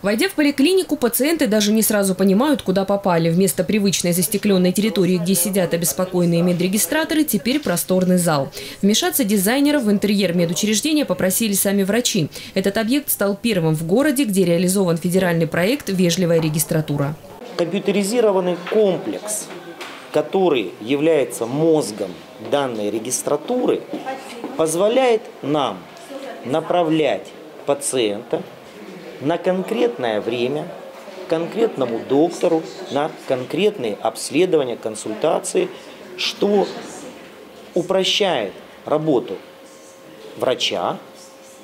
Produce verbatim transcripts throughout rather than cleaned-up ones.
Войдя в поликлинику, пациенты даже не сразу понимают, куда попали. Вместо привычной застекленной территории, где сидят обеспокоенные медрегистраторы, теперь просторный зал. Вмешаться дизайнеров в интерьер медучреждения попросили сами врачи. Этот объект стал первым в городе, где реализован федеральный проект «Вежливая регистратура». Компьютеризированный комплекс, который является мозгом данной регистратуры, позволяет нам направлять пациента на конкретное время, конкретному доктору, на конкретные обследования, консультации, что упрощает работу врача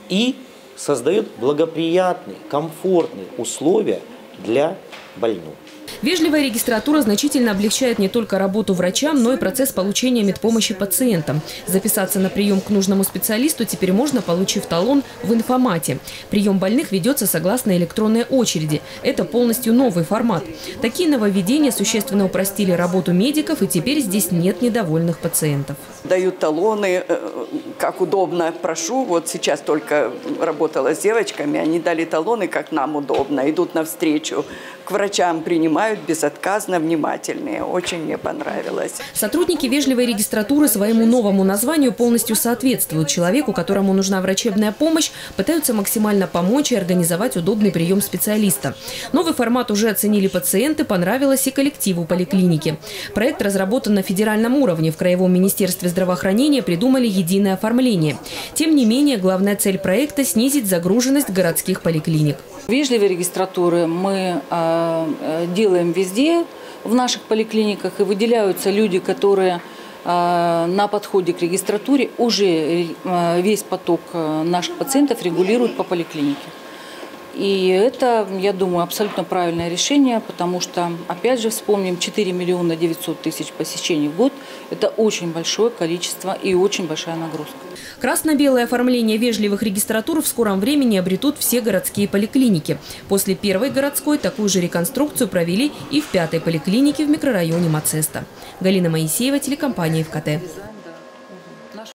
и создает благоприятные, комфортные условия для больного. Вежливая регистратура значительно облегчает не только работу врачам, но и процесс получения медпомощи пациентам. Записаться на прием к нужному специалисту теперь можно, получив талон в информате. Прием больных ведется согласно электронной очереди. Это полностью новый формат. Такие нововведения существенно упростили работу медиков, и теперь здесь нет недовольных пациентов. Дают талоны, как удобно, прошу. Вот сейчас только работала с девочками, они дали талоны, как нам удобно. Идут навстречу к врачам, принимают безотказно внимательные. Очень мне понравилось. Сотрудники вежливой регистратуры своему новому названию полностью соответствуют. Человеку, которому нужна врачебная помощь, пытаются максимально помочь и организовать удобный прием специалиста. Новый формат уже оценили пациенты, понравилось и коллективу поликлиники. Проект разработан на федеральном уровне. В Краевом министерстве здравоохранения придумали единое оформление. Тем не менее, главная цель проекта – снизить загруженность городских поликлиник. Вежливые регистратуры мы э, делаем везде, в наших поликлиниках, и выделяются люди, которые э, на подходе к регистратуре уже э, весь поток наших пациентов регулируют по поликлинике. И это, я думаю, абсолютно правильное решение, потому что, опять же, вспомним, четыре миллиона девятьсот тысяч посещений в год. Это очень большое количество и очень большая нагрузка. Красно-белое оформление вежливых регистратур в скором времени обретут все городские поликлиники. После первой городской такую же реконструкцию провели и в пятой поликлинике в микрорайоне Мацеста. Галина Моисеева, телекомпания эф ка тэ.